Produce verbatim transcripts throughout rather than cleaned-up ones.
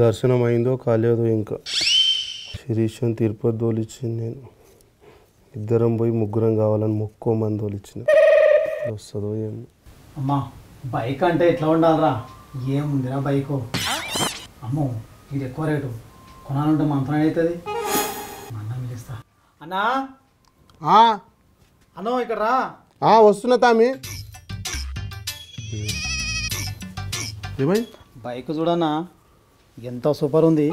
దర్శనమైందో కాలేదో ఇంకా శిరీషం తిరుపతి దోలిచ్చి నేను ఇద్దరం పోయి ముగ్గురం కావాలని మొక్కోమని దోలిచ్చిన వస్తుందో ఏమో. అమ్మా బైక్ అంటే ఎట్లా ఉండాలరా, ఏముందిరా బైకు, అమ్మో ఇది ఎక్కువ రేటు కొనాలంటే మంత్రం అవుతుంది. అన్న పిలుస్తా అన్నా, అన్నో ఇక్కడ రా వస్తున్నా. తామి బైక్ చూడనా ఎంత సూపర్ ఉంది.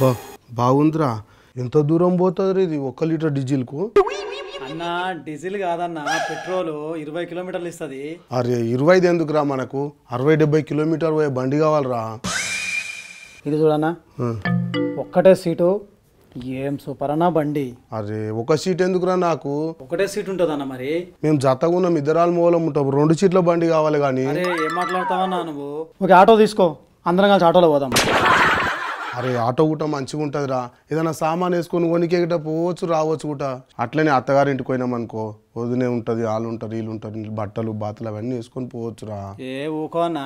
బా బాగుందిరా, ఎంత దూరం పోతుంది ఇది ఒక లీటర్ డీజిల్కు. అన్న డీజిల్ కాదన్న పెట్రోల్ ఇరవై కిలోమీటర్లు ఇస్తుంది. అరే ఇరవై ఐదు ఎందుకురా, మనకు అరవై డెబ్బై కిలోమీటర్ పోయే బండి కావాలరా. ఇది చూడనా ఒక్కటే సీటు, ఏం సూపర్ అన్న బండి. అరే ఒక సీట్ ఎందుకురా, నాకు ఒకటే సీట్ ఉంటుంది అన్న. మరి మేము జతగా ఉన్నాం, ఇద్దరాలు మూలం ఉంటాం, రెండు సీట్ల బండి కావాలి. కానీ ఏం మాట్లాడతావన్నా నువ్వు, ఒక ఆటో తీసుకో అందరం కలిసి ఆటోలో పోదాం. అరే ఆటో గుట మంచిగా ఉంటుందిరా, ఏదైనా సామాన్ వేసుకొని కొనికే గిట పోవచ్చు రావచ్చు గుట. అట్లనే అత్తగారింటికి పోయినాం అనుకో, వదినే ఉంటుంది, వాళ్ళు ఉంటారు, వీళ్ళు ఉంటారు, బట్టలు బాతులు అవన్నీ వేసుకొని పోవచ్చురా. ఏ ఊకోనా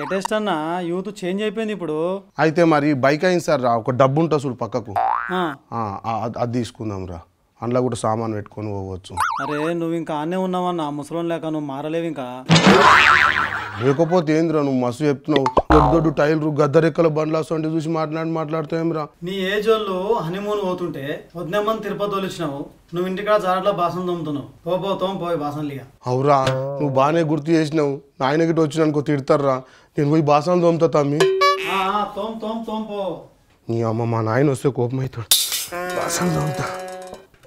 లేటెస్ట్ అన్న, యూత్ చేంజ్ అయిపోయింది ఇప్పుడు. అయితే మరి బైక్ అయింది సార్ రా, ఒక డబ్బు ఉంటుంది చూడు పక్కకు, అది తీసుకుందాం రా, అందులో కూడా సామాన్ పెట్టుకొని పోవచ్చు. అరే నువ్వు ఇంకా ఆనే ఉన్నావన్నా ముసలం లేక, నువ్వు మారలేవు ఇంకా. లేకపోతే ఏంద్రా నువ్వు మస్తు చెప్తున్నావు, దొడ్డు దొడ్డు టైల్ గద్దరెక్కల బండ్లాస్ అంటే చూసి మాట్లాడి మాట్లాడుతావేమ్రా. నీ ఏజ్ వాళ్ళు హనీమూన్ పోతుంటే వద్దనమని తిరుపతి వచ్చినావు, నువ్వు ఇంటికాడ జారట్లో బాసన తోముతున్నావు. పోపోతాం పోయి బాసనలు. అవురా నువ్వు బాగానే గుర్తు చేసినావు, ఆయన గిట్ట వచ్చిన అనుకో తిడతారా, నేను పోయి బాసనలు తోముతా తమ్మి. తోమ్ తోమ్ తోమ్ పో. నీ అమ్మ మా నాయన వస్తే కోపం అవుతాడు, బాసనలు తోముతా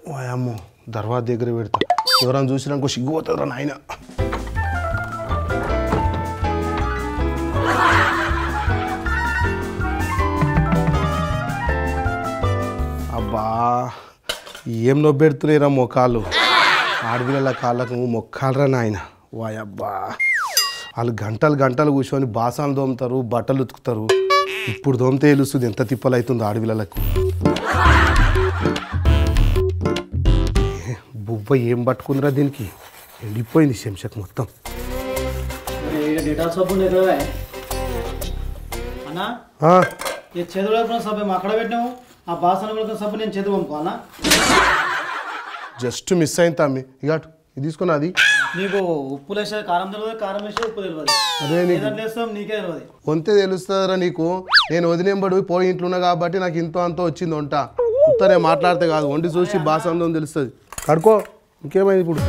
ఓ అమ్మ దర్వాజ దగ్గర పెడతా, ఎవరైనా చూసినాకో సిగ్గుపోతారా నాయన. బా ఏం నొబ్బెడుతున్నాయిరా మొఖాలు, ఆడపిల్లల కాళ్ళకు మొక్కాలరా నాయన. వాయబ్బా వాళ్ళు గంటలు గంటలు కూర్చొని బాసాలు దోముతారు, బట్టలు ఉతుకుతారు, ఇప్పుడు దోమితే తెలుస్తుంది ఎంత తిప్పలు అవుతుందో ఆడపిల్లలకు. బువ్వ ఏం పట్టుకుందిరా దీనికి, ఎండిపోయింది శంషక్ మొత్తం. ఆ బాసన సబ్బు నేను చేతి పంపాలా, జస్ట్ మిస్ అయింది తమ్మి. ఇక ఇది తీసుకుని అది నీకు ఉప్పు లేసే కారం తెలియదు, కారం వేసే ఉప్పు తెలియదు, నీకే తెలియదు వంతే తెలుస్తుందిరా నీకు. నేను వదిలేంబడి పోయి ఇంట్లో ఉన్నా కాబట్టి నాకు ఇంతో అంతో వచ్చింది వంట, ఉత్తరే మాట్లాడితే కాదు, వండి చూసి బాసనలో తెలుస్తుంది. కడుకో ఇంకేమైంది ఇప్పుడు.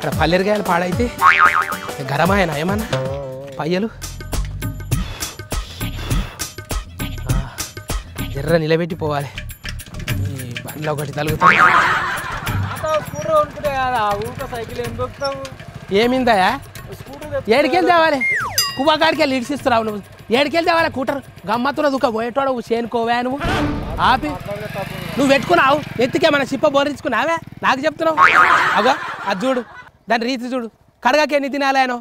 ఇక్కడ పల్లెరిగాయలు పాడైతే గరమాయన ఏమన్నా పయ్యలు ఎర్ర నిలబెట్టి పోవాలి. బండ్లో ఒకటి తలుగుతాయి ఏమిందా, ఏడికెళ్ళి తేవాలి కువ్వకాడికి వెళ్ళి ఇడిసిస్తున్నావు నువ్వు, ఏడికెళ్ళి తేవాలి కూటరు గమ్మత్తున దుఃఖ పోయేటోడు చేనుకోవా నువ్వు, ఆపి నువ్వు పెట్టుకున్నావు ఎత్తికేమన్నా చిప్ప బోరించుకున్నావే నాకు చెప్తున్నావు. అగో అది చూడు, దాని రీతి చూడు, కడగకి ఎన్ని తినాలేనో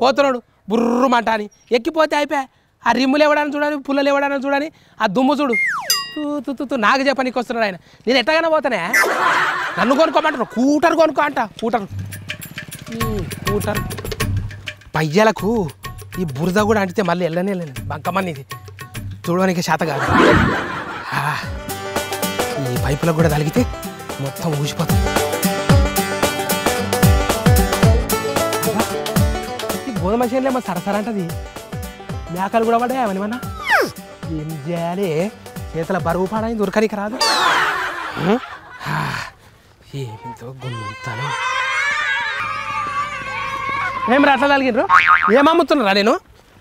పోతున్నాడు బుర్రుమంట అని ఎక్కిపోతే అయిపోయా. ఆ రిమ్ములు ఇవ్వడానికి చూడని, పుల్లలు ఇవ్వడానికి చూడని, ఆ దుమ్ము చూడు తూ తూ నాకు చెప్పనికి వస్తున్నాడు ఆయన. నేను ఎట్టగానే పోతానే, నన్ను కొనుక్కోమంటాను, కూటర్ కొనుక్కో అంట. కూటర్ కూటర్ పయ్యలకు ఈ బురద కూడా అంటితే మళ్ళీ వెళ్ళనే వెళ్ళను, బంకమని ఇది చూడడానికి శాత కాదు. ఈ పైపులకు కూడా తలిగితే మొత్తం ఊసిపోతుంది. గోధుమ చేనులే మన సరసరంటది, మేకలు కూడా పడ్డాయి ఏమన్నా. ఏం చేయాలి, చేతుల బరువు పాడని దొరకనిక రాదు. ఏమింతో గుమ్మింతాను ఏం రా అట్లా తలిగినరు, ఏం అమ్ముతున్నారా, నేను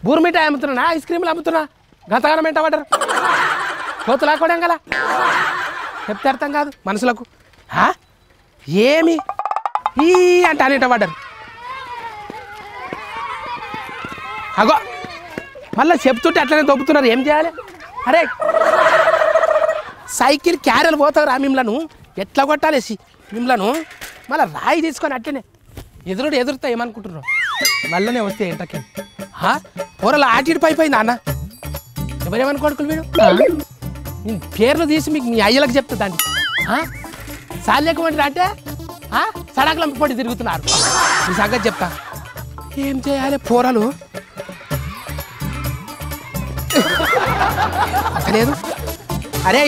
బూర్మిఠాయి అమ్ముతున్నా, ఐస్ క్రీమ్లు అమ్ముతున్నా, గతగానం ఏంట పడ్డారు కోతులు ఆకోవడం కదా, చెప్తే అర్థం కాదు మనుషులకు. ఏమి ఈ అంటే అనేట పడ్డారు. అగో మళ్ళీ చెప్తుంటే అట్లనే దొబ్బుతున్నారు, ఏం చేయాలి. అరే సైకిల్ క్యారెలు పోతావు రా, మిమ్మలను ఎట్లా కొట్టాలేసి మిమ్మలను మళ్ళీ రాయి తీసుకొని అట్లనే ఎదురుడు ఎదురుతా ఏమనుకుంటున్నావు, మళ్ళనే వస్తే ఏంటకే కూరలు ఆటిడి పైపోయింది అన్న. ఎవరేమనుకోడుకులు మీరు, నేను పేర్లు తీసి మీకు మీ అయ్యలకు చెప్తా దాన్ని సాలేకమంటారు అంటే సడక్ లంపడి తిరుగుతున్నారు. ఈ సంగతి చెప్తా, ఏం చేయాలి ఫోరాలు లేదు. అరే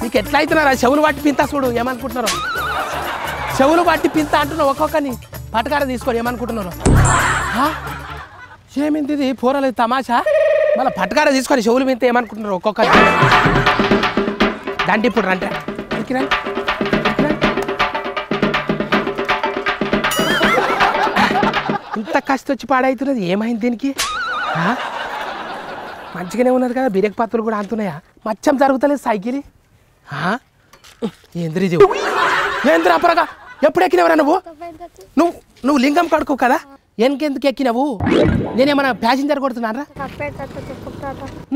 నీకు ఎట్లా అవుతున్నారా, చెవులు పట్టి పింత చూడు ఏమనుకుంటున్నారు, చెవులు పట్టి పింత అంటున్నావు. ఒక్కొక్కరిని పటకార తీసుకోరు ఏమనుకుంటున్నారు, ఏమింది ఇది ఫోరాలు తమాషా, మళ్ళీ పటకార తీసుకొని చెవులు పింత ఏమనుకుంటున్నారు ఒక్కొక్కరి దాంట్లో. ఇప్పుడు రంటే ఇంత కష్టం వచ్చి పాడవుతున్నది, ఏమైంది దీనికి? మంచిగానే ఉన్నారు కదా, బిరేక్ పాత్రలు కూడా అంతున్నాయా, మచ్చం జరుగుతలేదు సైకిల్. ఏంద్రీ జీవు ఏంద్ర అప్పరగా ఎప్పుడు ఎక్కినవరా నువ్వు? నువ్వు నువ్వు లింగం కడుకో కదా, ఎనకెందుకు ఎక్కినవు? నేనేమన్నా ప్యాసింజర్ కొడుతున్నానరా?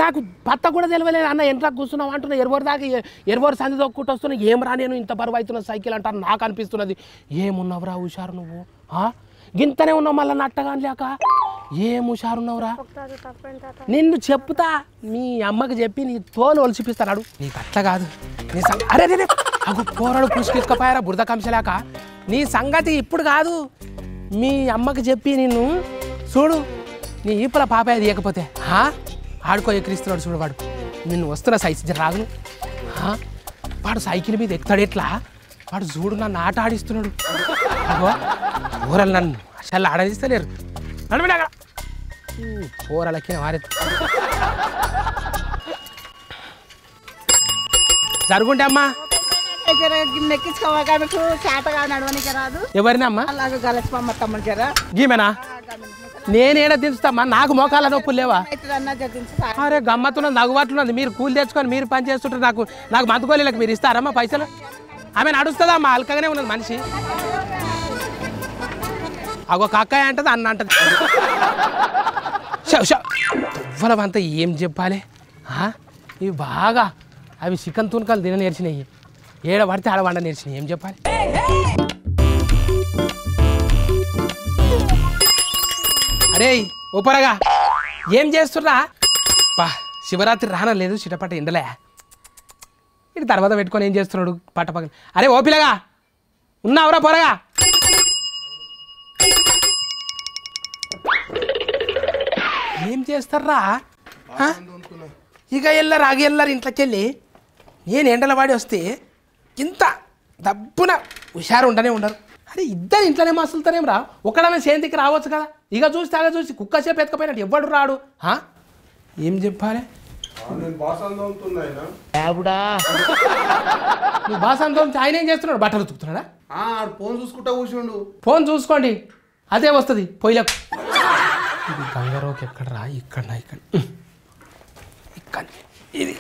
నాకు పత్త కూడా తెలియలేదు అన్న, ఎంట్రా కూర్చున్నావు అంటున్నా, ఎరువరు దాకా ఎరువరు సంధి తొక్కుంటూ వస్తున్నా, ఏం రా నేను ఇంత బరువు అవుతున్నా సైకిల్ అంటారు. నాకు అనిపిస్తున్నది ఏమున్నావురా హుషారు నువ్వు, గింతనే ఉన్నావు మళ్ళీ నట్టగా లేక, ఏం హుషారున్నావురా? నిన్ను చెప్తా మీ అమ్మకి చెప్పి నీ తోలు ఒలిచిపిస్తాడు. నీకు అట్లా కాదు, నీ సంగతి అరే రే అగు పోరాడు పుష్కిసుకపోయారా బురద కంశలేక. నీ సంగతి ఇప్పుడు కాదు, మీ అమ్మకి చెప్పి నిన్ను చూడు, నీ ఈపల పాపయ్య తీయకపోతే ఆడుకో ఎక్కిరిస్తున్నాడు చూడు వాడు. నిన్ను వస్తున్నా సైకిల్ రాగును, వాడు సైకిల్ మీద ఎక్కుతాడు ఎట్లా, వాడు చూడు నన్ను ఆట ఆడిస్తున్నాడు. ఊరలు నన్ను అసలు ఆడదిస్తలేరు, నడవడా ఊరలకి వారి జరుగుంటే అమ్మా ఎవరినమ్మా గీమేనా? నేనేడా దించుతామ్మా, నాకు మోకాళ్ళ నొప్పులు లేవా? అరే గమ్మత్తున్నది నగుబాట్లున్నది, మీరు కూలి తెచ్చుకొని మీరు పని చేస్తుంటారు, నాకు నాకు మందుకోలేక మీరు ఇస్తారమ్మా పైసలు? ఆమె నడుస్తుందా అమ్మా, అల్కగానే ఉన్నది మనిషి. అగొక అక్కయ్య అంటది అన్న అంటది ఇవ్వలవంతా ఏం చెప్పాలి. ఇవి బాగా అవి చికెన్ తునకాలు తిన నేర్చినాయి, ఏడ పడితే ఆడవాడ నేర్చినాయి, ఏం చెప్పాలి. అరే ఓపరగా ఏం చేస్తున్నా పా, శివరాత్రి రానం లేదు చిటపట ఎండలే, ఇటు తర్వాత పెట్టుకొని ఏం చేస్తున్నాడు పట్ట పక్కన. అరే ఓపిలగా ఉన్నావురా పొరగా? ఏం చేస్తారా ఇక వెళ్ళారు ఆగి వెళ్ళారు ఇంట్లోకి వెళ్ళి, నేను ఎండల వాడి వస్తే ఇంత దబ్బున హుషారు ఉండనే ఉండరు. అరే ఇద్దరు ఇంట్లోనే మసులుతారేం రా, ఒకడనే సేందికి రావచ్చు కదా, ఇక చూసి అలా చూసి కుక్క సేపు ఎత్తుకపోయినట్టు ఎవడు రాడు. ఏం చెప్పాలి, నువ్వు బాసాన్ తోంచి ఆయన ఏం చేస్తున్నాడు, బట్టలు ఉతుకుతున్నాడా? ఫోన్ చూసుకుంటా కూర్చుండు, ఫోన్ చూసుకోండి అదే వస్తుంది పొయ్యిలకు. ఇది గంగరోకి ఎక్కడ రా, ఇక్కడ ఇక్కడ ఇక్కడ ఇది.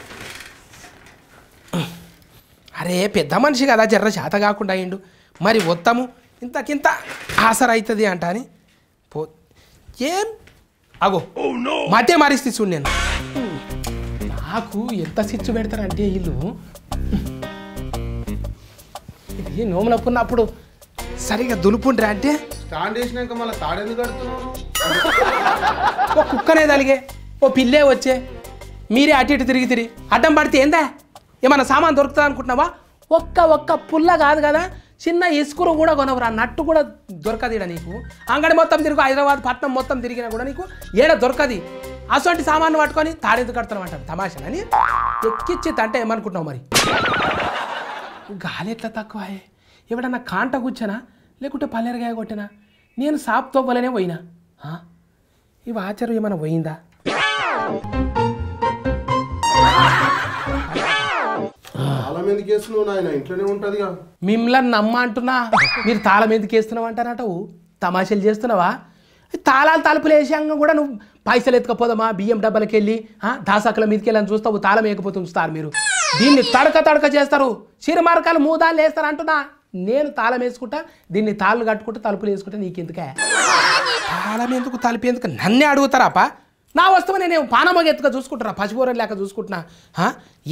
అరే పెద్ద మనిషి కదా, జర్ర చేత కాకుండా అయ్యిండు, మరి వత్తము ఇంతకింత ఆసరా అవుతుంది అంట అని పో. ఏం అగో మతే మారిస్తే చూడు, నేను నాకు ఎంత సిచ్చు పెడతారంటే వీళ్ళు, ఇది నోములప్పున్నప్పుడు సరిగా దులుపుండ్రా అంటే స్టాండ్ చేసినాక మళ్ళీ తాడేది కడుతున్నాను. ఓ కుక్కనే తలిగే, ఓ పిల్లే వచ్చే, మీరే అటు ఇటు తిరిగి తిరిగి అడ్డం పడితే ఏందా, ఏమన్నా సామాన్ దొరుకుతుంది అనుకుంటున్నావా? ఒక్క ఒక్క పుల్ల కాదు కదా, చిన్న ఇసుకురు కూడా కొనవరా, నట్టు కూడా దొరకదు ఇడ నీకు. అంగడి మొత్తం తిరుగు, హైదరాబాద్ పట్నం మొత్తం తిరిగినా కూడా నీకు ఏడ దొరకది. అటువంటి సామాను పట్టుకొని తాడేది కడుతున్నామంట తమాషా అని ఎక్కిచ్చి తంటే ఏమనుకుంటున్నావు మరి? గాలి ఎట్లా తక్కువ, ఎవడన్నా కాంట కూర్చానా లేకుంటే పల్లెరగాయ కొట్టినా, నేను సాప్ తోవ్వలనే పోయినా, ఇవి ఆచారం ఏమైనా పోయిందా? తాళం ఎందుకు వేస్తున్నావు నాయన, ఇంట్లోనే ఉంటుందిగా. మిమ్మల్ని నమ్మ అంటున్నా, మీరు తాళం ఎందుకు వేస్తున్నావు అంటారట, తమాషాలు చేస్తున్నావా? తాళాలు తలుపులు వేసాక కూడా నువ్వు పైసలు ఎత్తుకపోదామా, బియ్యం డబ్బలకి వెళ్ళి దాసాకుల మీదకి వెళ్ళని చూస్తావు, తాళం వేయకపోతే ఉంచుతారు మీరు, దీన్ని తడక తడక చేస్తారు, చిరుమార్కాలు మూదాలు వేస్తారు అంటున్నా. నేను తాళం వేసుకుంటా, దీన్ని తాళ్ళు కట్టుకుంటా, తలుపులు వేసుకుంటా, నీకెందుకే తాళం ఎందుకు తలుపు ఎందుకు నన్నే అడుగుతారాపా? నా వస్తువు నేను పానమగెత్తుగా చూసుకుంటున్నా, పసిపోరం లేక చూసుకుంటున్నా,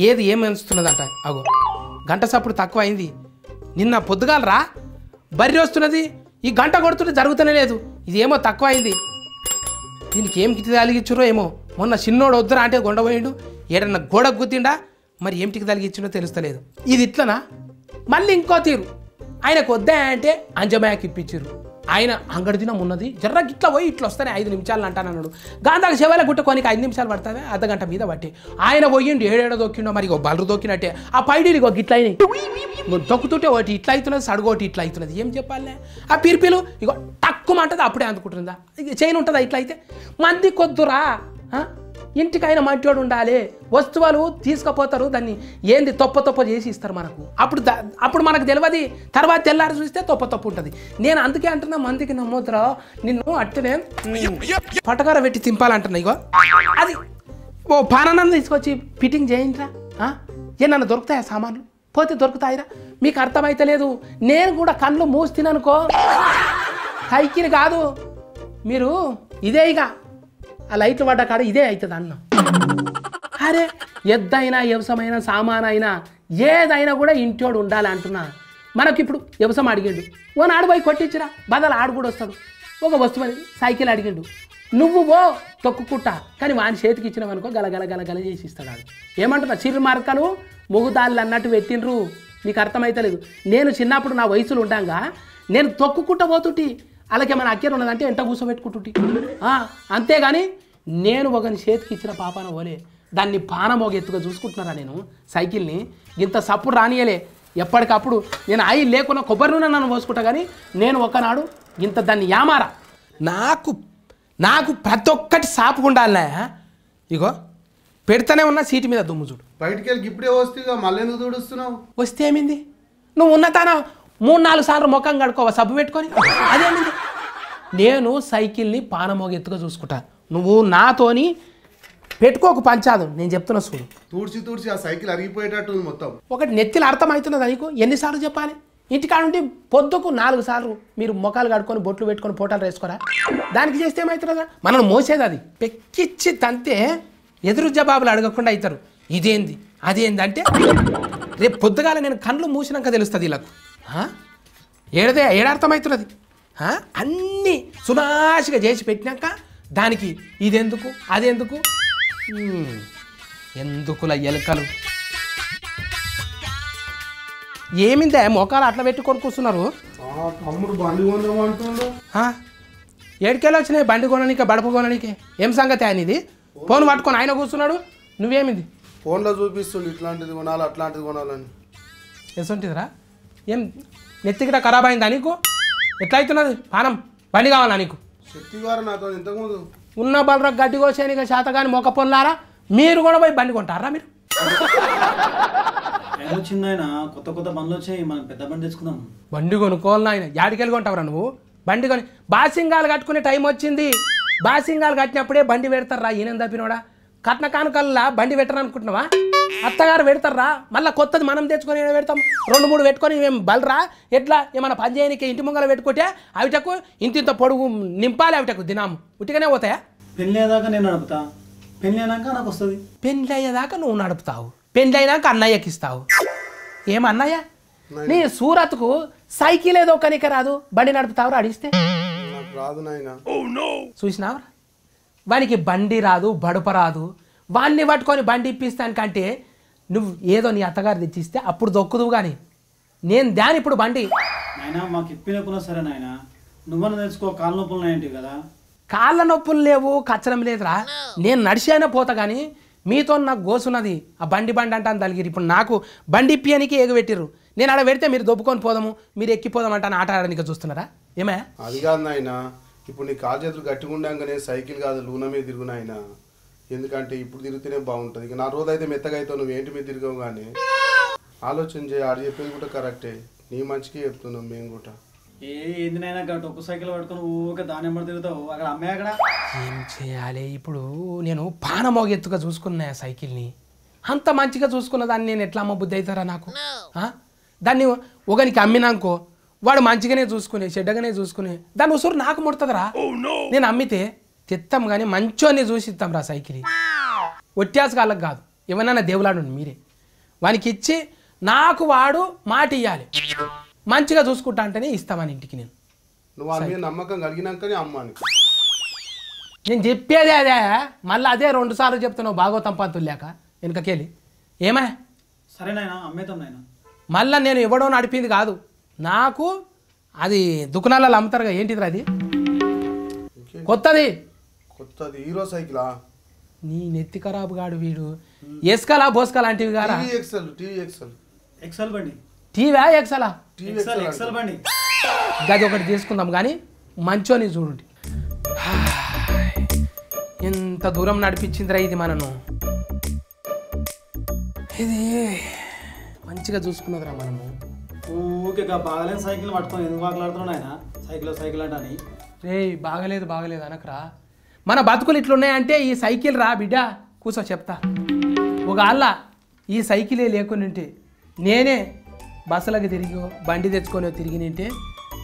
ఏది ఏం ఎంచుతున్నదంట. అగో గంట సప్పుడు తక్కువ అయింది, నిన్న పొద్దుగాలరా బర్రి వస్తున్నది, ఈ గంట కొడుతుంటే జరుగుతూనే లేదు, ఇదేమో తక్కువ అయింది, దీనికి ఏం కిటి తలిగిచ్చురో ఏమో. మొన్న చిన్నోడు వద్దురా అంటే గొండపోయిండు, ఏడన్నా గోడ గుద్దిండా, మరి ఏమిటికి తలిగిచ్చిండో తెలుస్తలేదు. ఇది ఇట్లనా మళ్ళీ ఇంకో తీరు, ఆయనకు వద్దా అంటే అంజమయ్యకి ఇప్పించారు. ఆయన అంగడి దినం ఉన్నది జర్ర గిట్లా పోయి ఇట్లా వస్తానే ఐదు నిమిషాలు అంటానన్నాడు. గాంధాల శివాల గుట్టకోనికి ఐదు నిమిషాలు పడుతుంది, అర్ధ గంట మీద పట్టి ఆయన పోయిండు. ఏడేడో దొక్కిండో మరి బలరు దొక్కినట్టే ఆ పైడీలు గిట్లా అయినాయి. దొక్కుతుంటే ఒకటి ఇట్లా అవుతున్నది, సడగోటి ఇట్లా అవుతున్నది. ఏం చెప్పాలి ఆ పిరిపిలు ఇగో తక్కువ అంటది, అప్పుడే అందుకుంటుందా చేయను ఉంటుందా? ఇట్లా అయితే మంది కొద్దురా, ఇంటికి ఆయన మంటోడు ఉండాలి. వస్తువులు తీసుకుపోతారు, దాన్ని ఏంది తొప్ప తొప్ప చేసి ఇస్తారు మనకు. అప్పుడు అప్పుడు మనకు తెలియదు, తర్వాత తెల్లారి చూస్తే తొప్ప తొప్పు ఉంటుంది. నేను అందుకే అంటున్నా మందికి నమ్మొద్దురా, నిన్ను అట్టనే పటకార పెట్టి తింపాలంటున్నా. ఇగో అది ఓ పానాన్ని తీసుకొచ్చి ఫిట్టింగ్ చేయండిరా, ఏ నన్ను దొరుకుతాయా సామాన్లు? పోతే దొరుకుతాయిరా. మీకు అర్థమైతే లేదు, నేను కూడా కళ్ళు మూసి తిననుకో హైకిని కాదు మీరు ఇదే. ఇక ఆ లైట్లు పడ్డ కాడ ఇదే అవుతుంది అన్న. అరే ఎద్దైనా వ్యవసాయమైనా సామానైనా ఏదైనా కూడా ఇంటోడు ఉండాలి అంటున్నా. మనకి ఇప్పుడు వ్యవసాయం అడిగిండు, ఓ నాడు పోయి కొట్టించిరా బదలు ఆడు కూడా వస్తాడు. ఒక వస్తువు అనేది సైకిల్ అడిగిండు, నువ్వు ఓ తొక్కుకుట్ట కానీ వాని చేతికి ఇచ్చినావు అనుకో గల గల గల గల చేసి ఇస్తాడు. ఏమంటున్నా చిరు మార్కలు ముగుదాళ్ళు అన్నట్టు పెట్టిండ్రు. మీకు అర్థమైతే లేదు, నేను చిన్నప్పుడు నా వయసులు ఉండగా నేను తొక్కుకుంటా పోతుంటి. అలాగే మన అక్కర ఉన్నదంటే ఎంట కూర్చోబెట్టుకుంటుంటి, అంతేగాని నేను ఒకని చేతికి ఇచ్చిన పాపాన పోలే. దాన్ని పానమోగ ఎత్తుగా చూసుకుంటున్నారా? నేను సైకిల్ని ఇంత సప్పుడు రానియలే. ఎప్పటికప్పుడు నేను ఆయిల్ లేకున్నా కొబ్బరి నూనె నన్ను పోసుకుంటా, కానీ నేను ఒకనాడు ఇంత దాన్ని యామారా. నాకు నాకు ప్రతి ఒక్కటి సాపుకుండాలే. ఇగో పెడతానే ఉన్నా సీటు మీద దుమ్ము చూడు, బయటికి వెళ్ళి ఇప్పుడే వస్తే మళ్ళీ నువ్వు చూడుస్తున్నావు. వస్తే ఏమింది, నువ్వు ఉన్నతానా మూడు నాలుగు సార్లు ముఖం కడుకోవా సబ్బు పెట్టుకొని? అదేమింది, నేను సైకిల్ని పానమోగెత్తుగా చూసుకుంటా, నువ్వు నాతోని పెట్టుకోకు పంచాదు. నేను చెప్తున్నా చూడు, తూడ్చి తూడ్చి ఆ సైకిల్ అరిగిపోయేటట్టు మొత్తం ఒకటి నెత్తిలో అర్థం అవుతున్నది. నీకు ఎన్నిసార్లు చెప్పాలి? ఇంటికాడుంటే పొద్దుకు నాలుగు సార్లు మీరు ముఖాలు కడుకొని బొట్లు పెట్టుకొని ఫోటోలు వేసుకోరా. దానికి చేస్తే ఏమవుతుందా? మనం మోసేది అది పెక్కిచ్చి తంతే ఎదురు జవాబులు అడగకుండా అవుతారు. ఇదేంది అదేంది అంటే రేపు పొద్దుగాల నేను కళ్ళు మూసినాక తెలుస్తుంది వీళ్ళకు. ఏడదే ఏడార్థమవుతున్నది. అన్నీ సునాశిగా చేసి పెట్టినాక దానికి ఇదెందుకు అదెందుకు ఎందుకుల ఎలుకలు. ఏమిందే మోకాలు అట్లా పెట్టి కొనుక్కున్నారు? ఏడికెళ్ళి వచ్చినాయి బండి కొనడానికి బడప కొనడానికి? ఏం సంగతి ఆయన ఇది ఫోన్ పట్టుకొని ఆయన కూర్చున్నాడు, నువ్వేమింది ఫోన్లో చూపిస్తుంది ఇట్లాంటిది కొనాలి అట్లాంటిది కొనాలని. ఎసుంటిదిరా ఏం నెత్తికిట ఖరాబ్ అయిందా నీకు? ఎట్లా అవుతున్నది పానం? బండి కావాలా నీకు? ఉన్న బలరా గడ్డి కోసేనిక శాత కానీ మొక్క పొల్లారా, మీరు కూడా పోయి బండి కొంటారా? మీరు వచ్చిందాయన కొత్త కొత్త బండ్లు వచ్చాయి, మనం పెద్ద బండి తెచ్చుకుందాం. బండి కొనుక్కోవాలి ఆయన, యాడికెళ్ళి కొంటావరా నువ్వు బండి కొని? బాసింగాలు కట్టుకునే టైం వచ్చింది, బాసింగాలు కట్టినప్పుడే బండి పెడతారా? ఈయన తప్పినోడా? కట్న కానుకల్లా బండి పెట్టరనుకుంటున్నావా? అత్తగారు పెడతారా? మళ్ళీ కొత్తది మనం తెచ్చుకొని పెడతాం. రెండు మూడు పెట్టుకొని మేము బలరా ఎట్లా? ఏమైనా పని చేయడానికి ఇంటి ముంగల పెట్టుకుంటే అవిటకు ఇంత ఇంత పొడుగు నింపాలి, అవిటకు దినాము ఉట్టిగానే పోతాయా? పెళ్ళి అయ్యేదాకా నేను నడుపుతా, పెళ్ళి అయినాక నాకు వస్తుంది. పెళ్ళి అయ్యేదాకా నువ్వు నడుపుతావు, పెళ్ళి అయినాక అన్నయ్యకి ఇస్తావు. ఏమన్నయ్య నీ సూరత్కు సైకిల్ ఏదో కనిక రాదు, బండి నడుపుతావు అడిగిస్తే చూసినావరా? వానికి బండి రాదు బడుప రాదు, వాడిని పట్టుకొని బండి ఇప్పిస్తానికంటే నువ్వు ఏదో నీ అత్తగారు తెచ్చిస్తే అప్పుడు దొక్కుదువు. కానీ నేను దాని ఇప్పుడు బండి నాయనా మాకు ఇప్పినప్పుడు సరే నాయన నువ్వన్నా తెలుసుకో. కాళ్ళ నొప్పులు ఏంటి కదా? కాళ్ళ నొప్పులు లేవు, కచ్చడం లేదురా. నేను నడిచైనా పోతా, కానీ మీతో నాకు గోసున్నది. ఆ బండి బండి అంటే అని తలిగిరు. ఇప్పుడు నాకు బండి ఇప్పియానికి ఎగబెట్టిర్రు, నేను అక్కడ పెడితే మీరు దొబ్బుకొని పోదాము మీరు ఎక్కిపోదాం అంటే ఆట ఆడడానికి చూస్తున్నారా? ఏమే అది కాదు నాయన, ఇప్పుడు నీ కాళ్ళ చేతులు గట్టిగుండాకనే సైకిల్ కాదు లూన మీద తిరుగు నాయన. ఎందుకంటే ఇప్పుడు తిరుగుతూనే బాగుంటుంది. ఇక నా రోజు అయితే మెత్తగా అవుతావు, నువ్వు ఏంటి మీద తిరగవు. కానీ ఆలోచన చేయి, ఆడ చెప్పేది కూడా కరెక్టే, నీ మంచికే చెప్తున్నావు మేము కూడా. ఏందినైనా ఒక్క సైకిల్ పట్టుకుని ఊరికే దాని తిరుగుతావు అక్కడ అమ్మాయి అక్కడ. ఏం చేయాలి ఇప్పుడు? నేను పానమోగెత్తుగా చూసుకున్నా సైకిల్ని, అంత మంచిగా చూసుకున్న దాన్ని నేను ఎట్లా అమ్మ బుద్ధి అవుతారా నాకు? దాన్ని ఒకరికి అమ్మినాకో వాడు మంచిగానే చూసుకునే చెడ్డగానే చూసుకునే దాని ఉసురు నాకు ముడుతుందిరా. నేను అమ్మితే తెత్తాం కానీ మంచోని చూసి ఇస్తాం రా సైకిల్. ఒట్టాసు కాళ్ళకు కాదు, ఏమన్నా దేవులాడు మీరే వానికి ఇచ్చి నాకు వాడు మాట ఇవ్వాలి మంచిగా చూసుకుంటా అంటేనే ఇస్తామని ఇంటికి. నేను నమ్మకం కలిగినాకనే అమ్మాను. నేను చెప్పేదే అదే, మళ్ళీ అదే రెండు సార్లు చెప్తున్నావు భాగవతం పంతులు లేక వెనుకకెళ్ళి. ఏమా సరేనాయన అమ్మేతాం నాయన. మళ్ళీ నేను ఎవడో నడిపింది కాదు, నాకు అది దుకాణాలలో అమ్ముతారుగా ఏంటిదిరా అది కొత్తది కొత్తది హీరో సైకిలా నీ నెత్తి ఖరాబ్ గాడు వీడు ఎస్కలా బోస్కలా లాంటివి గారా T XL T XL XL బండి టీవా ఎక్సెలా టీ ఎక్సెల్ ఎక్సెల్ బండి గాది ఒకటి తీసుకుందాం గానీ మంచోని చూడండి ఎంత దూరం నడిపించిందిరా ఇది మనను ఇది మంచిగా చూసుకున్నదిరా మనము ఓకే గా బాగలేని సైకిల్ పట్టుకొని ఎందుకు వాగలాడుతున్నావు నాయనా సైకిల్ సైకిల్ అంటాని రేయ్ బాగలేదు బాగలేదు అనకరా మన బతుకులు ఇట్లా ఉన్నాయంటే ఈ సైకిల్ రా బిడ్డ కూసో చెప్తా ఒకవేళ ఈ సైకిలే లేకుంటే నేనే బస్సులకు తిరిగి బండి తెచ్చుకొని తిరిగినంటే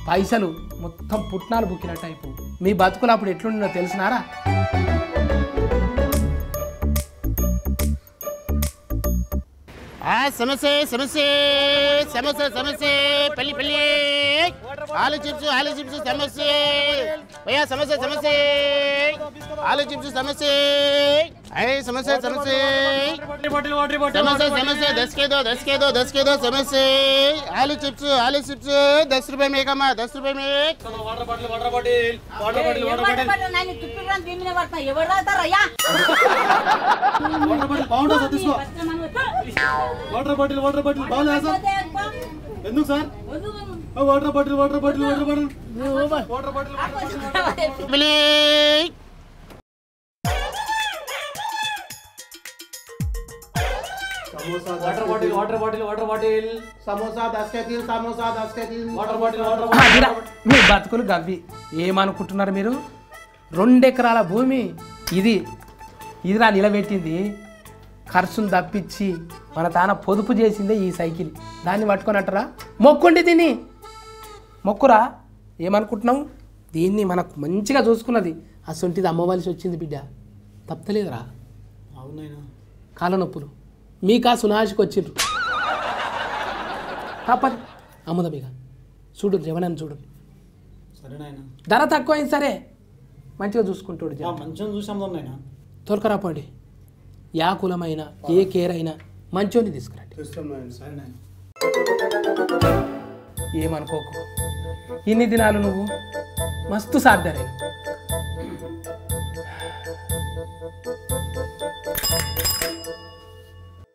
పైసలు మొత్తం పుట్నాలు బుక్కినట్టు అయిపో మీ బతుకులు అప్పుడు ఎట్లుండో తెలిసినారా సమోసే సమోసే సమోసా సమోసే పెళ్లి పెళ్ళి ఆలు చిప్స్ ఆలు చిప్స్ సమోసే భయ్యా సమోసా సమోసే ఆలు చిప్స్ సమోసే అయ్యే సమోసా సమోసే సమోసా సమోసే దస్ కే దో దస్ కే దో దస్ కే దో సమోసే ఆలు చిప్స్ ఆలు చిప్స్ దస్ రూపాయ మేక అమ్మా దస్ రూపాయ మేక్ water bottle water bottle water bottle water bottle నాని తుప్పిరాం దీమినే వస్తా ఎవరు రాతారయ్యా వాటర్ బాటిల్ పౌండ్ సతీష్ కో वाटर बॉटल वाटर बॉटल बाल है सर बंदूक सर ओ water bottle water bottle water bottle ओ भाई वाटर बॉटल मिले samosa water bottle water bottle water bottle samosa दस के तीन समोसा दस के तीन वाटर बॉटल वाटर बॉटल మీ బతుకులు గవ్వి ఏమనుకుంటున్నారు మీరు రెండు ఎకరాల భూమి ఇది ఇదిరా నిలబెట్టింది ఖర్చును తప్పించి మన తాన పొదుపు చేసిందే ఈ సైకిల్ దాన్ని పట్టుకున్నట్టరా మొక్కుండి దీన్ని మొక్కురా ఏమనుకుంటున్నావు దీన్ని మనకు మంచిగా చూసుకున్నది అసొంటిది అమ్మవలసి వచ్చింది బిడ్డ తప్పలేదురా అవునైనా కాళ్ళ నొప్పులు మీకా సునాశికి వచ్చిండ్రు తప్పదు అమ్ముదా మీక చూడు ఎవరైనా చూడు సరే నాయనా ధర తక్కువ అయింది సరే మంచిగా చూసుకుంటాడు మంచిగా చూసాము నాయనా తొరకరా పోండి యా కులమైనా ఏ కేర్ అయినా మంచోని తీసుకురండి ఏమనుకోకు ఇన్ని దినాలు నువ్వు మస్తు సార్థరైనా